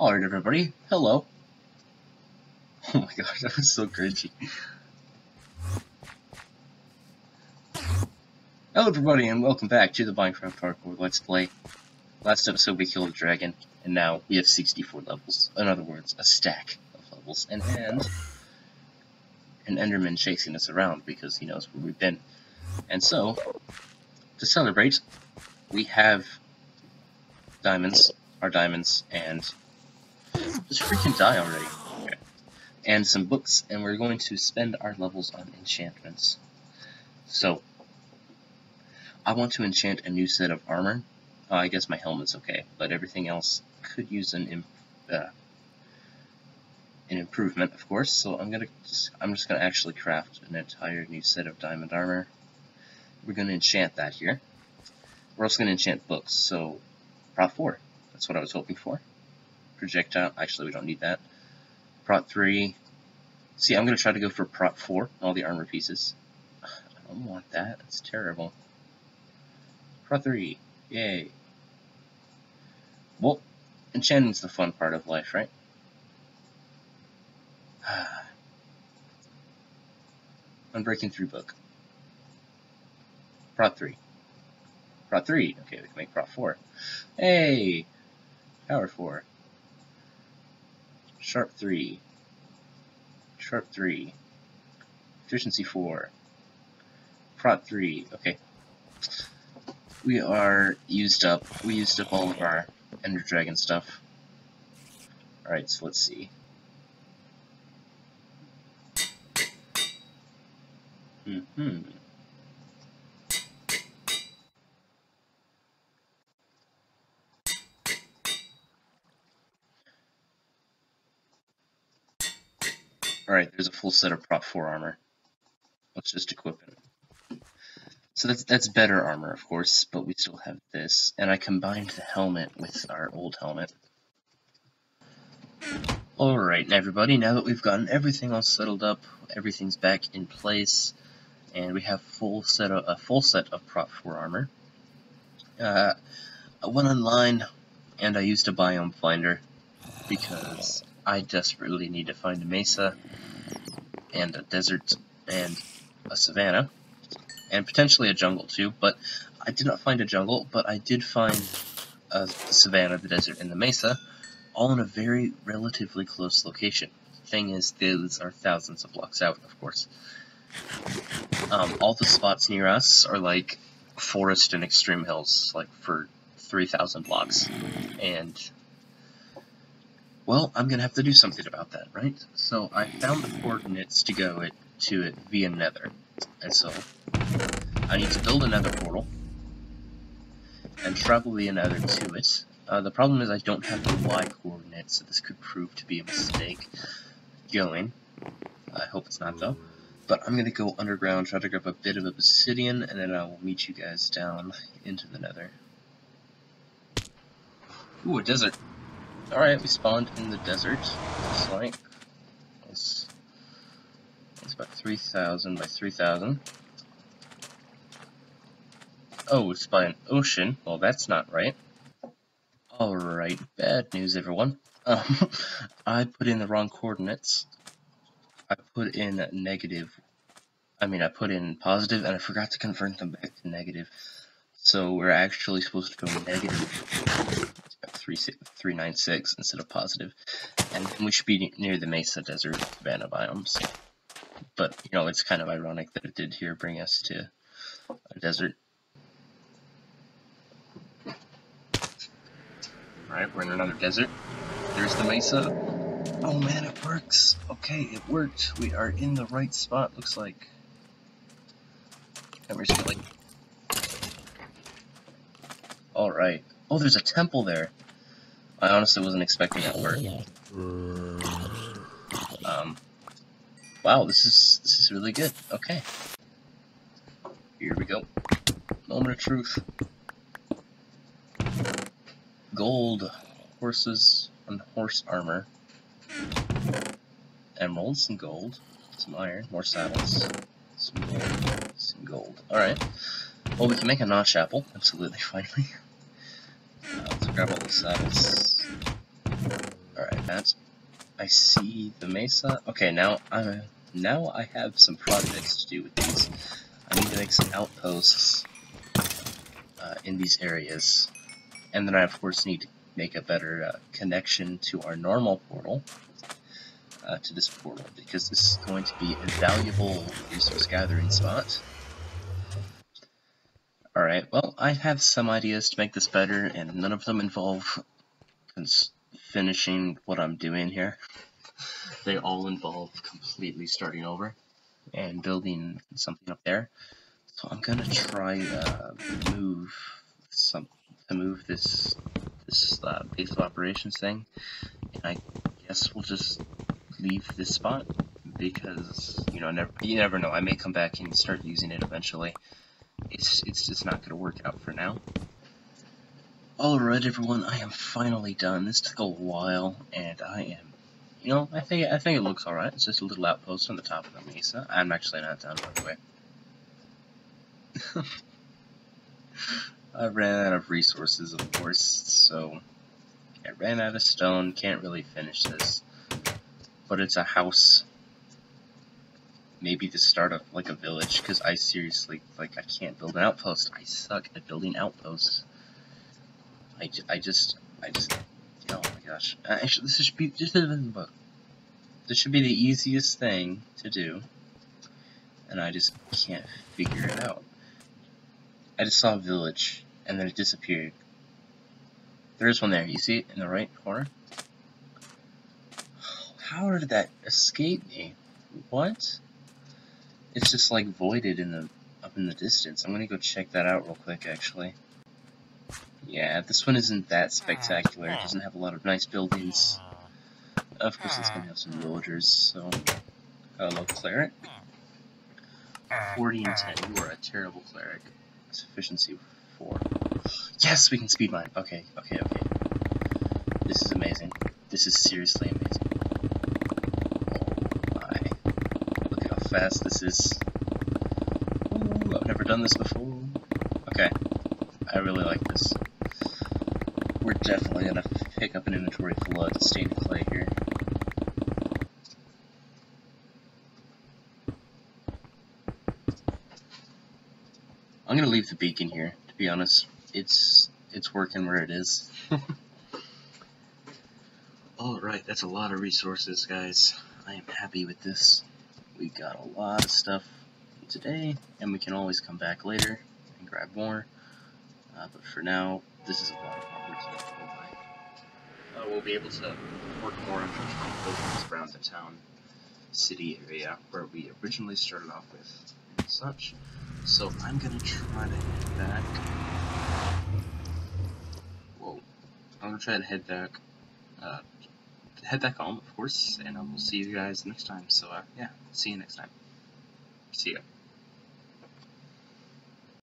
Alright everybody, hello. Oh my gosh, that was so cringy. Hello everybody and welcome back to the Minecraft Hardcore Let's Play. Last episode we killed a dragon, and now we have 64 levels. In other words, a stack of levels. And an Enderman chasing us around because he knows where we've been. And so, to celebrate, we have diamonds, our diamonds, and just freaking die already. Okay. And some books, and we're going to spend our levels on enchantments. So, I want to enchant a new set of armor. I guess my helmet's okay, but everything else could use an improvement, of course. So I'm just gonna actually craft an entire new set of diamond armor. We're gonna enchant that here. We're also gonna enchant books. So, Prop 4. That's what I was hoping for. Projectile. Actually, we don't need that. Prop 3. See, I'm gonna try to go for Prop 4. All the armor pieces. I don't want that. That's terrible. Prop 3. Yay. Well, enchanting's the fun part of life, right? Unbreaking 3 book. Prop 3. Prop 3. Okay, we can make Prop 4. Hey! Power 4. Sharp 3. Sharp 3. Efficiency 4. Prop 3. Okay. We are used up. We used up all of our Ender Dragon stuff. Alright, so let's see. Alright, there's a full set of Prop 4 armor. Let's just equip it. So that's better armor, of course, but we still have this. And I combined the helmet with our old helmet. Alright, everybody, now that we've gotten everything all settled up, everything's back in place, and we have a full set of Prop 4 armor. I went online, and I used a Biome Finder, because I desperately need to find a mesa, and a desert, and a savanna. And potentially a jungle too, but I did not find a jungle, but I did find a savanna, the desert, and the mesa, all in a very relatively close location. Thing is, these are thousands of blocks out, of course. All the spots near us are like forest and extreme hills, like for 3,000 blocks, and well, I'm gonna have to do something about that, right? So I found the coordinates to go to it via Nether. And so, I need to build another portal, and travel the nether to it. The problem is I don't have the Y coordinates, so this could prove to be a mistake going. I hope it's not though. But I'm gonna go underground, try to grab a bit of obsidian, and then I will meet you guys down into the nether. Ooh, a desert. Alright, we spawned in the desert, just like this. It's about 3,000 by 3,000. Oh, it's by an ocean. Well, that's not right. Alright, bad news, everyone. I put in the wrong coordinates. I put in positive, and I forgot to convert them back to negative. So we're actually supposed to go negative 396 instead of positive. And we should be near the Mesa Desert Savannah biomes. But, you know, it's kind of ironic that it did here bring us to a desert. Alright, we're in another desert. There's the mesa. Oh man, it works! Okay, it worked. We are in the right spot, looks like. And we're just gonna, like... Alright. Oh, there's a temple there! I honestly wasn't expecting that work. Wow, this is really good. Okay. Here we go. Moment of truth. Gold, horses, and horse armor. Emeralds and gold. Some iron, more saddles. Some gold. Some gold. Alright. Well, we can make a Notch Apple. Absolutely, finally. Let's grab all the saddles. Alright, that's... I see the mesa. Okay, now I have some projects to do with these. I need to make some outposts in these areas. And then I, of course, need to make a better connection to our normal portal, to this portal, because this is going to be a valuable resource gathering spot. Alright, well, I have some ideas to make this better, and none of them involve finishing what I'm doing here. They all involve completely starting over and building something up there. So I'm gonna try to move this base of operations thing, and I guess we'll just leave this spot because you never know. I may come back and start using it eventually. It's just not gonna work out for now. Alright everyone, I am finally done. This took a while, and I am, I think it looks alright. It's just a little outpost on the top of the mesa. I'm actually not done, by the way. I ran out of resources, of course, so I ran out of stone, can't really finish this. But it's a house. Maybe the start of like a village, because I seriously, like, I can't build an outpost. I suck at building outposts. I just, oh my gosh. Actually, this should be, this should be the easiest thing to do, and I just can't figure it out. I just saw a village, and then it disappeared. There is one there, you see it in the right corner? How did that escape me? What? It's just like voided in the, up in the distance. I'm gonna go check that out real quick, actually. Yeah, this one isn't that spectacular. It doesn't have a lot of nice buildings. Of course, it's going to have some villagers, so... Hello, cleric. 40 and 10. You are a terrible cleric. It's efficiency 4. Yes, we can speedmine! Okay, okay, okay. This is amazing. This is seriously amazing. Oh my. Look how fast this is. Ooh, I've never done this before. Okay. I really like this. We're definitely gonna pick up an inventory full of stained clay here. I'm gonna leave the beacon here, to be honest. It's working where it is. Alright, that's a lot of resources, guys. I am happy with this. We got a lot of stuff today, and we can always come back later and grab more. But for now, this is a lot of opportunity. We'll be able to work more on controlling buildings around the town city area where we originally started off with and such. So I'm gonna try to head back. Whoa. I'm gonna try to head back. Head back home, of course, and I will see you guys next time. So yeah, see you next time. See ya.